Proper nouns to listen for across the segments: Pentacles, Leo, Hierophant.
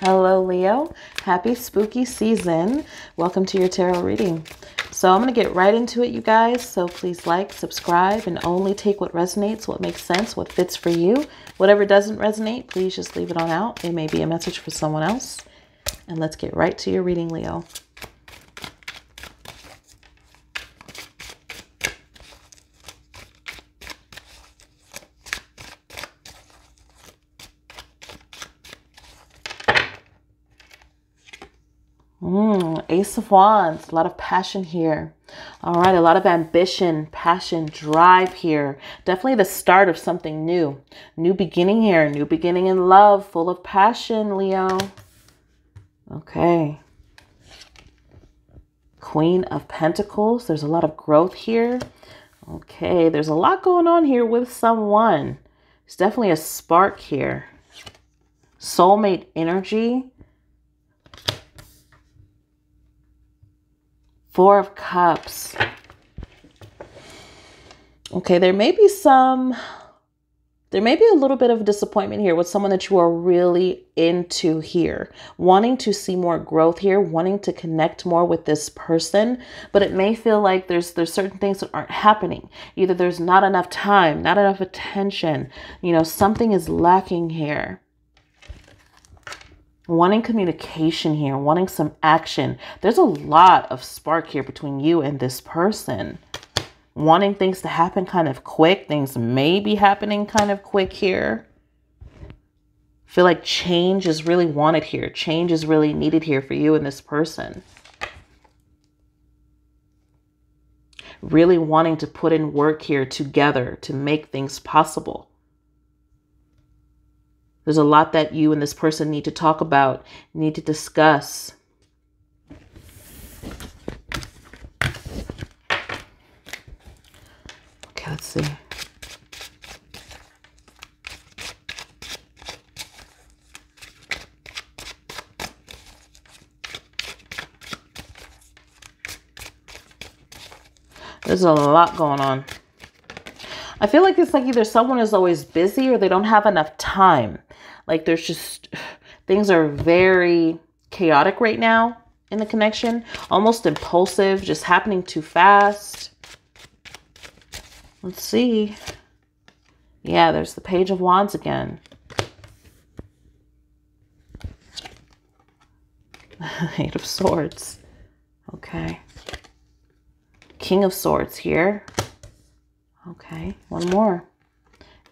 Hello, Leo. Happy spooky season. Welcome to your tarot reading. So I'm going to get right into it, you guys. So please like, subscribe, and only take what resonates, what makes sense, what fits for you. Whatever doesn't resonate, please just leave it on out. It may be a message for someone else. And let's get right to your reading, Leo. Ace of Wands, a lot of passion here. All right, a lot of ambition, passion, drive here. Definitely the start of something new. New beginning here, new beginning in love, full of passion, Leo. Okay. Queen of Pentacles, there's a lot of growth here. Okay, there's a lot going on here with someone. There's definitely a spark here. Soulmate energy. Four of Cups. Okay, there may be a little bit of disappointment here with someone that you are really into here, wanting to see more growth here, wanting to connect more with this person, but it may feel like there's certain things that aren't happening. Either there's not enough time, not enough attention, you know, something is lacking here. Wanting communication here, wanting some action. There's a lot of spark here between you and this person. Wanting things to happen kind of quick. Things may be happening kind of quick here. Feel like change is really wanted here. Change is really needed here for you and this person. Really wanting to put in work here together to make things possible. There's a lot that you and this person need to talk about, need to discuss. Okay, let's see. There's a lot going on. I feel like it's like either someone is always busy or they don't have enough time. Like there's just, things are very chaotic right now in the connection. Almost impulsive, just happening too fast. Let's see. Yeah, there's the Page of Wands again. Eight of Swords. Okay. King of Swords here. Okay, one more.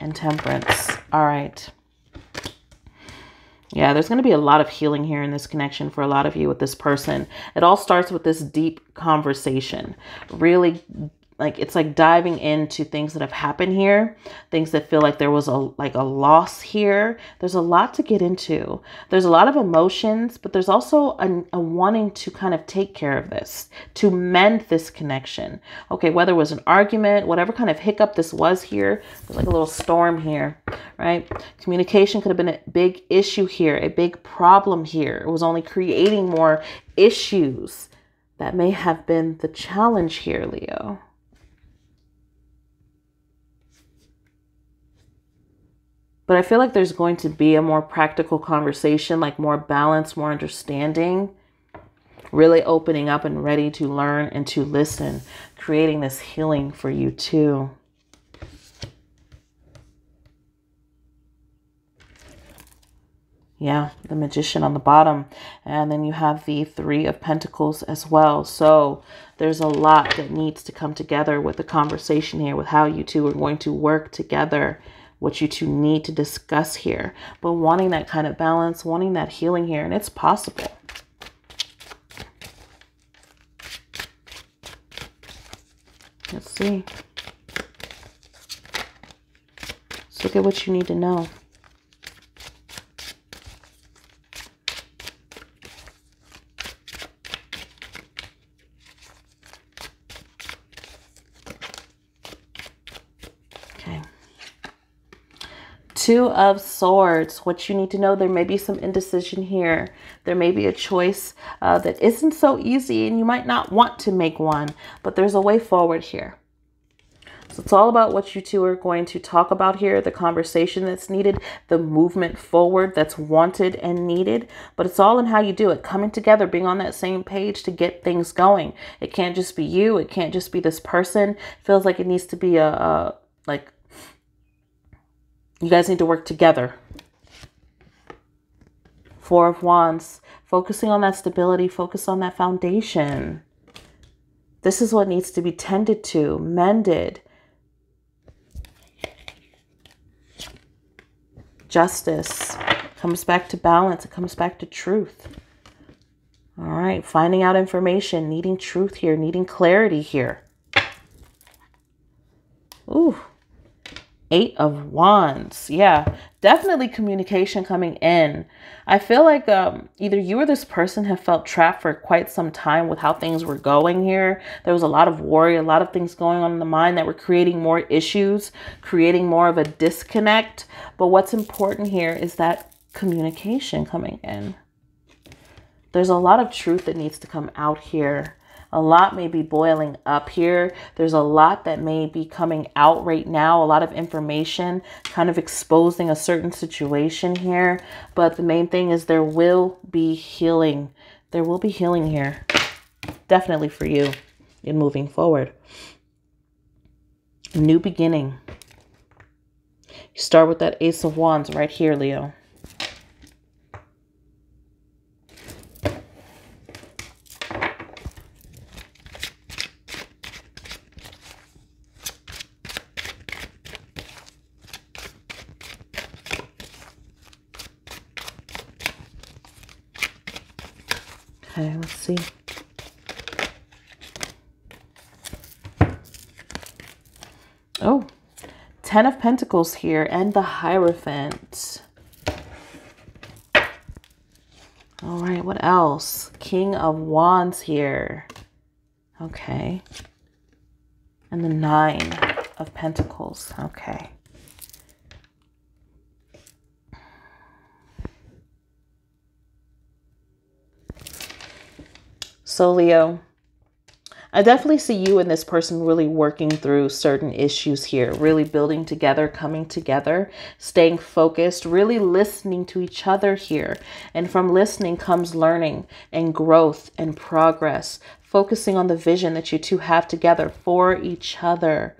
And Temperance. All right. Yeah, there's going to be a lot of healing here in this connection for a lot of you with this person. It all starts with this deep conversation. Really, like, it's like diving into things that have happened here. Things that feel like there was a loss here. There's a lot to get into. There's a lot of emotions, but there's also a wanting to kind of take care of this, to mend this connection. Okay, whether it was an argument, whatever kind of hiccup this was here, there's like a little storm here. Right? Communication could have been a big issue here, a big problem here. It was only creating more issues. That may have been the challenge here, Leo. But I feel like there's going to be a more practical conversation, like more balance, more understanding, really opening up and ready to learn and to listen, creating this healing for you too. Yeah, the Magician on the bottom. And then you have the Three of Pentacles as well. So there's a lot that needs to come together with the conversation here, with how you two are going to work together, what you two need to discuss here. But wanting that kind of balance, wanting that healing here, and it's possible. Let's see. Let's look at what you need to know. Two of Swords, what you need to know. There may be some indecision here. There may be a choice that isn't so easy, and you might not want to make one, but there's a way forward here. So it's all about what you two are going to talk about here, the conversation that's needed, the movement forward that's wanted and needed, but it's all in how you do it, coming together, being on that same page to get things going. It can't just be you. It can't just be this person. It feels like it needs to be like you guys need to work together. Four of Wands, focusing on that stability, focus on that foundation. This is what needs to be tended to, mended. Justice comes back to balance. It comes back to truth. All right. Finding out information, needing truth here, needing clarity here. Ooh. Eight of Wands. Yeah, definitely communication coming in. I feel like either you or this person have felt trapped for quite some time with how things were going here. There was a lot of worry, a lot of things going on in the mind that were creating more issues, creating more of a disconnect. But what's important here is that communication coming in. There's a lot of truth that needs to come out here. A lot may be boiling up here. There's a lot that may be coming out right now. A lot of information kind of exposing a certain situation here. But the main thing is there will be healing. There will be healing here. Definitely for you in moving forward. New beginning. You start with that Ace of Wands right here, Leo. Okay, let's see. Oh, 10 of Pentacles here and the Hierophant. All right, what else? King of Wands here. Okay. And the 9 of Pentacles. Okay. So Leo, I definitely see you and this person really working through certain issues here, really building together, coming together, staying focused, really listening to each other here. And from listening comes learning and growth and progress, focusing on the vision that you two have together for each other.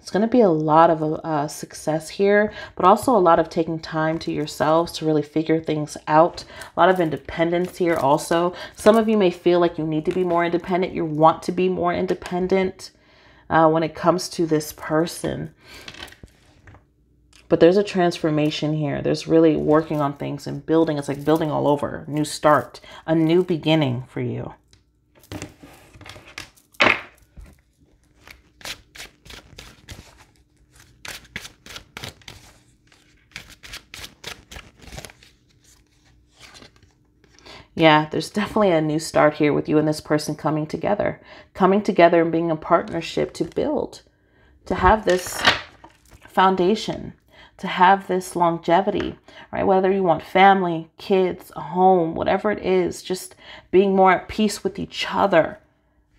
It's going to be a lot of success here, but also a lot of taking time to yourselves to really figure things out. A lot of independence here also. Some of you may feel like you need to be more independent. You want to be more independent when it comes to this person. But there's a transformation here. There's really working on things and building. It's like building all over. New start. A new beginning for you. Yeah, there's definitely a new start here with you and this person coming together and being a partnership to build, to have this foundation, to have this longevity, right? Whether you want family, kids, a home, whatever it is, just being more at peace with each other.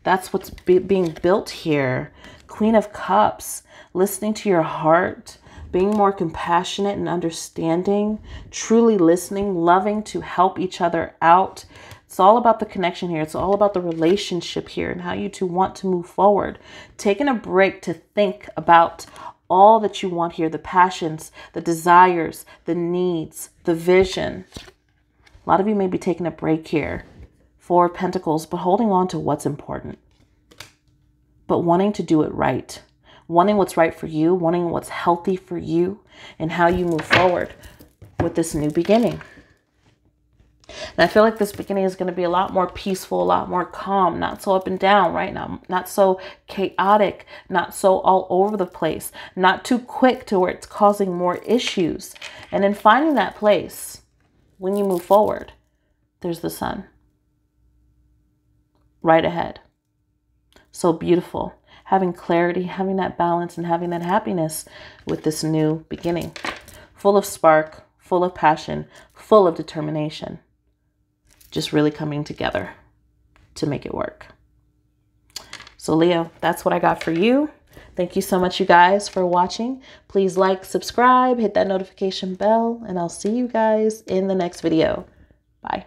That's what's being built here. Queen of Cups, listening to your heart, being more compassionate and understanding, truly listening, loving to help each other out. It's all about the connection here. It's all about the relationship here and how you two want to move forward. Taking a break to think about all that you want here, the passions, the desires, the needs, the vision. A lot of you may be taking a break here, Four of Pentacles, but holding on to what's important, but wanting to do it right. Wanting what's right for you, wanting what's healthy for you, and how you move forward with this new beginning. And I feel like this beginning is going to be a lot more peaceful, a lot more calm, not so up and down, right? Not so chaotic, not so all over the place, not too quick to where it's causing more issues. And in finding that place, when you move forward, there's the sun right ahead. So beautiful. Having clarity, having that balance, and having that happiness with this new beginning. Full of spark, full of passion, full of determination. Just really coming together to make it work. So Leo, that's what I got for you. Thank you so much, you guys, for watching. Please like, subscribe, hit that notification bell, and I'll see you guys in the next video. Bye.